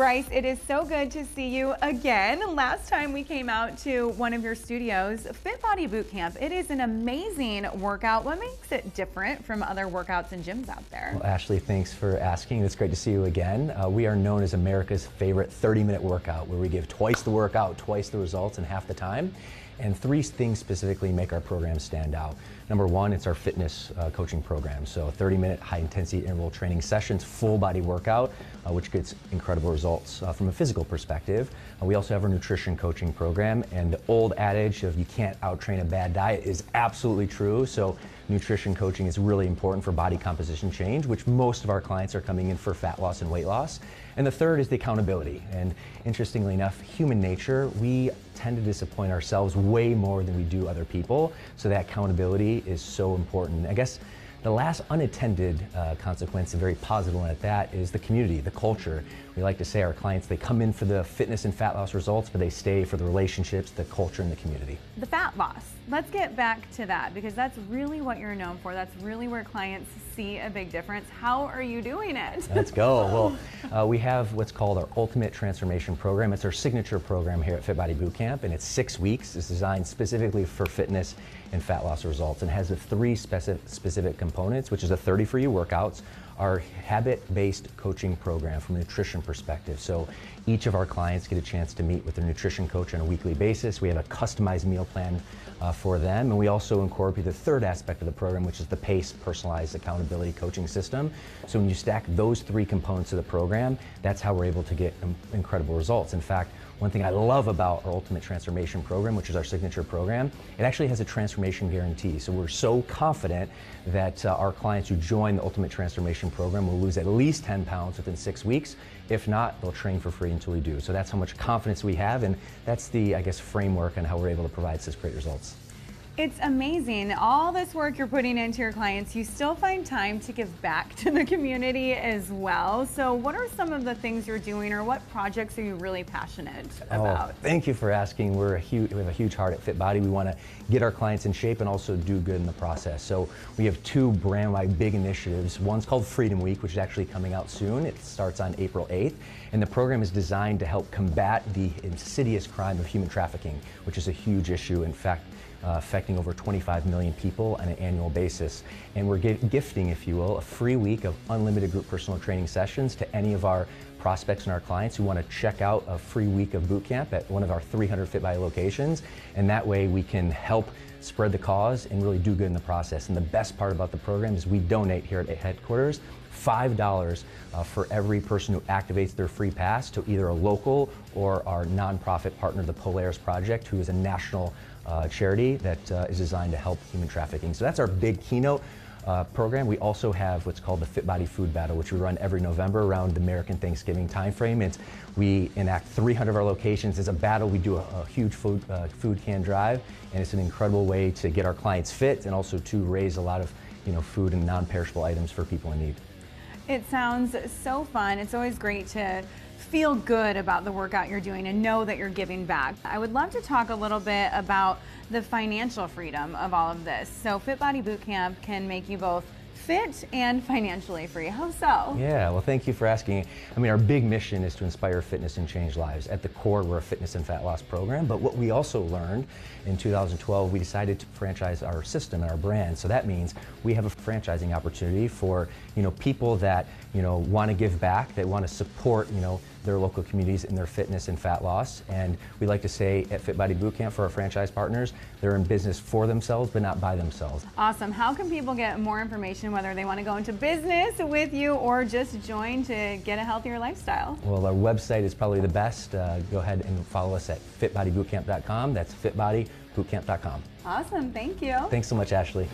Bryce, it is so good to see you again. Last time we came out to one of your studios, Fit Body Boot Camp. It is an amazing workout. What makes it different from other workouts and gyms out there? Well, Ashley, thanks for asking. It's great to see you again. We are known as America's favorite 30-minute workout, where we give twice the workout, twice the results in half the time. And three things specifically make our program stand out. Number one, it's our fitness coaching program. So 30-minute high-intensity interval training sessions, full body workout, which gets incredible results from a physical perspective. We also have our nutrition coaching program, and the old adage of you can't out-train a bad diet is absolutely true. So nutrition coaching is really important for body composition change, which most of our clients are coming in for fat loss and weight loss. And the third is the accountability. And interestingly enough, human nature, we tend to disappoint ourselves way more than we do other people. So that accountability is so important. I guess the last unattended consequence, a very positive one at that, is the community, the culture. We like to say our clients, they come in for the fitness and fat loss results, but they stay for the relationships, the culture, and the community. The fat loss, let's get back to that, because that's really what you're known for. That's really where clients see a big difference. How are you doing it? Let's go. Well, we have what's called our Ultimate Transformation Program. It's our signature program here at Fit Body Boot Camp, and it's 6 weeks. It's designed specifically for fitness and fat loss results, and has the three specific components, which is the 30 for you workouts, our habit-based coaching program from a nutrition perspective. So each of our clients get a chance to meet with their nutrition coach on a weekly basis. We have a customized meal plan for them. And we also incorporate the third aspect of the program, which is the PACE, personalized accountability coaching system. So when you stack those three components of the program, that's how we're able to get incredible results. In fact, one thing I love about our Ultimate Transformation Program, which is our signature program, it actually has a transformation guarantee. So we're so confident that our clients who join the Ultimate Transformation Program will lose at least 10 pounds within 6 weeks. If not, they'll train for free until we do. So that's how much confidence we have, and that's the, I guess, framework on how we're able to provide such great results. It's amazing. All this work you're putting into your clients, you still find time to give back to the community as well. So what are some of the things you're doing, or what projects are you really passionate about? Thank you for asking. We have a huge heart at Fit Body. We want to get our clients in shape and also do good in the process. So we have two brand-wide big initiatives. One's called Freedom Week, which is actually coming out soon. It starts on April 8th. And the program is designed to help combat the insidious crime of human trafficking, which is a huge issue. In fact, affecting over 25 million people on an annual basis. And we're gifting, if you will, a free week of unlimited group personal training sessions to any of our prospects and our clients who want to check out a free week of boot camp at one of our 300 Fit Body locations. And that way we can help spread the cause and really do good in the process. And the best part about the program is we donate here at headquarters $5 for every person who activates their free pass to either a local or our nonprofit partner, the Polaris Project, who is a national charity that is designed to help human trafficking. So that's our big keynote program. We also have what's called the Fit Body Food Battle, which we run every November around the American Thanksgiving timeframe. We enact 300 of our locations as a battle. We do a huge food can drive, and it's an incredible way to get our clients fit and also to raise a lot of food and non-perishable items for people in need. It sounds so fun. It's always great to feel good about the workout you're doing and know that you're giving back. I would love to talk a little bit about the financial freedom of all of this. So Fit Body Boot Camp can make you both fit and financially free. How so? Yeah, well, thank you for asking. I mean, our big mission is to inspire fitness and change lives. At the core, we're a fitness and fat loss program, but what we also learned in 2012, we decided to franchise our system and our brand. So that means we have a franchising opportunity for, people that, want to give back, that want to support, their local communities in their fitness and fat loss. And we like to say at Fit Body Boot Camp, for our franchise partners, they're in business for themselves, but not by themselves. Awesome. How can people get more information, whether they want to go into business with you or just join to get a healthier lifestyle? Well, our website is probably the best. Go ahead and follow us at fitbodybootcamp.com. That's fitbodybootcamp.com. Awesome. Thank you. Thanks so much, Ashley.